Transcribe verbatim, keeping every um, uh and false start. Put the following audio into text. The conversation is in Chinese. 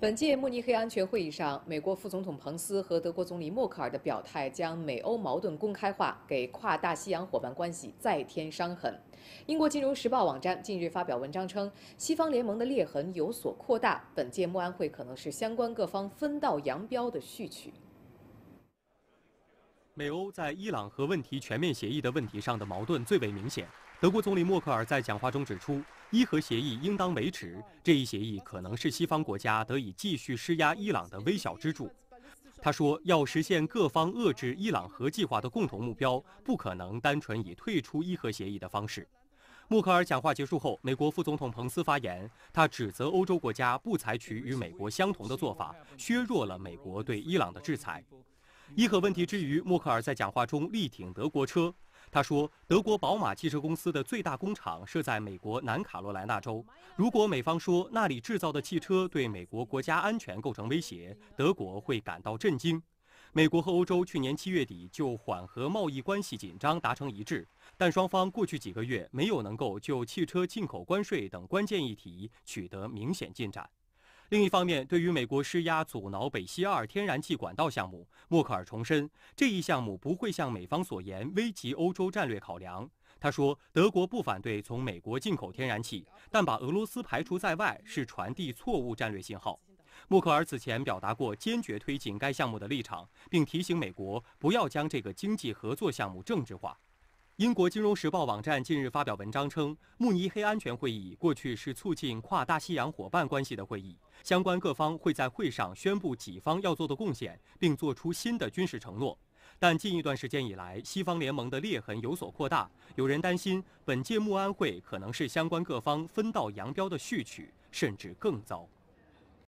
本届慕尼黑安全会议上，美国副总统彭斯和德国总理默克尔的表态将美欧矛盾公开化，给跨大西洋伙伴关系再添伤痕。英国金融时报网站近日发表文章称，西方联盟的裂痕有所扩大，本届慕安会可能是相关各方分道扬镳的序曲。 美欧在伊朗核问题全面协议的问题上的矛盾最为明显。德国总理默克尔在讲话中指出，伊核协议应当维持，这一协议可能是西方国家得以继续施压伊朗的微小支柱。他说，要实现各方遏制伊朗核计划的共同目标，不可能单纯以退出伊核协议的方式。默克尔讲话结束后，美国副总统彭斯发言，他指责欧洲国家不采取与美国相同的做法，削弱了美国对伊朗的制裁。 伊核问题之余，默克尔在讲话中力挺德国车。他说，德国宝马汽车公司的最大工厂设在美国南卡罗来纳州。如果美方说那里制造的汽车对美国国家安全构成威胁，德国会感到震惊。美国和欧洲去年七月底就缓和贸易关系紧张达成一致，但双方过去几个月没有能够就汽车进口关税等关键议题取得明显进展。 另一方面，对于美国施压阻挠北溪二天然气管道项目，默克尔重申，这一项目不会像美方所言危及欧洲战略考量。他说，德国不反对从美国进口天然气，但把俄罗斯排除在外是传递错误战略信号。默克尔此前表达过坚决推进该项目的立场，并提醒美国不要将这个经济合作项目政治化。 英国金融时报网站近日发表文章称，慕尼黑安全会议过去是促进跨大西洋伙伴关系的会议，相关各方会在会上宣布己方要做的贡献，并做出新的军事承诺。但近一段时间以来，西方联盟的裂痕有所扩大，有人担心本届慕安会可能是相关各方分道扬镳的序曲，甚至更糟。